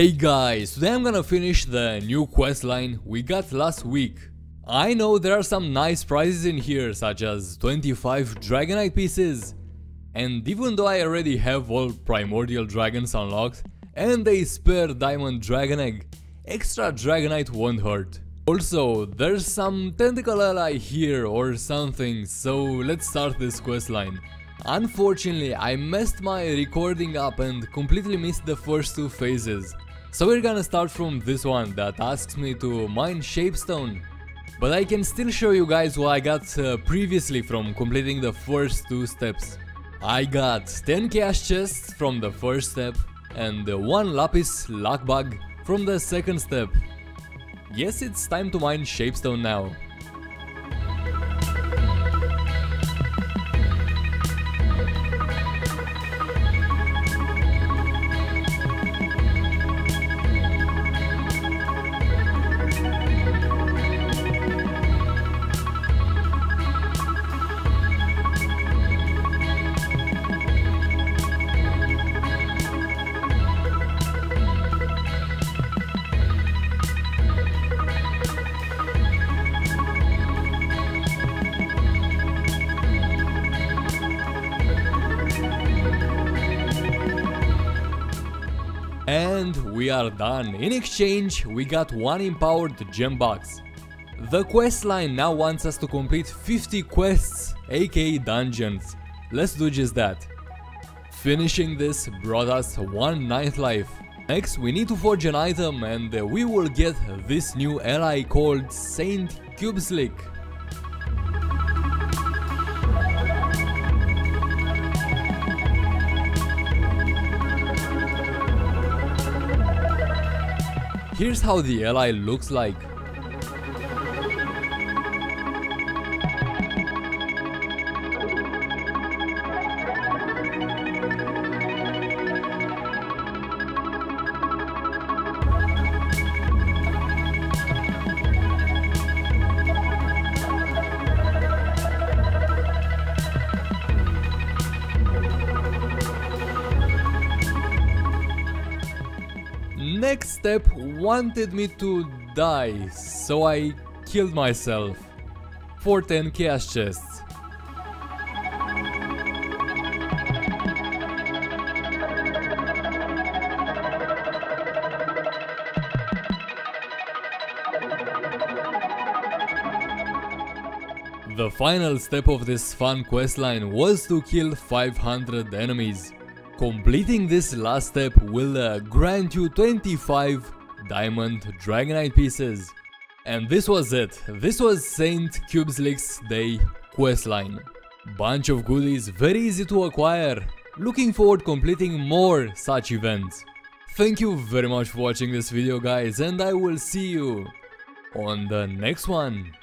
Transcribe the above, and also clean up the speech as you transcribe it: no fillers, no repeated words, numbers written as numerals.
Hey guys, today I'm gonna finish the new quest line we got last week. I know there are some nice prizes in here, such as 25 Dragonite pieces. And even though I already have all Primordial Dragons unlocked and a spare Diamond Dragon Egg, extra Dragonite won't hurt. Also, there's some Tentacle Ally here or something, so let's start this quest line. Unfortunately, I messed my recording up and completely missed the first two phases, so we're gonna start from this one that asks me to mine Shapestone. But I can still show you guys what I got previously from completing the first two steps. I got 10 cash chests from the first step and 1 Lapis Lock Bug from the second step. Yes, it's time to mine Shapestone now. And we are done. In exchange, we got 1 empowered gem box. The quest line now wants us to complete 50 quests, aka dungeons. Let's do just that. Finishing this brought us 1 ninth life. Next, we need to forge an item and we will get this new ally called Saint Qubeslick. Here's how the ally looks like. Next step wanted me to die, so I killed myself for 10 cash chests. The final step of this fun questline was to kill 500 enemies. Completing this last step will grant you 25 Diamond Dragonite pieces. And this was it. This was Saint Qubeslick's Day questline. Bunch of goodies, very easy to acquire. Looking forward to completing more such events. Thank you very much for watching this video, guys, and I will see you on the next one.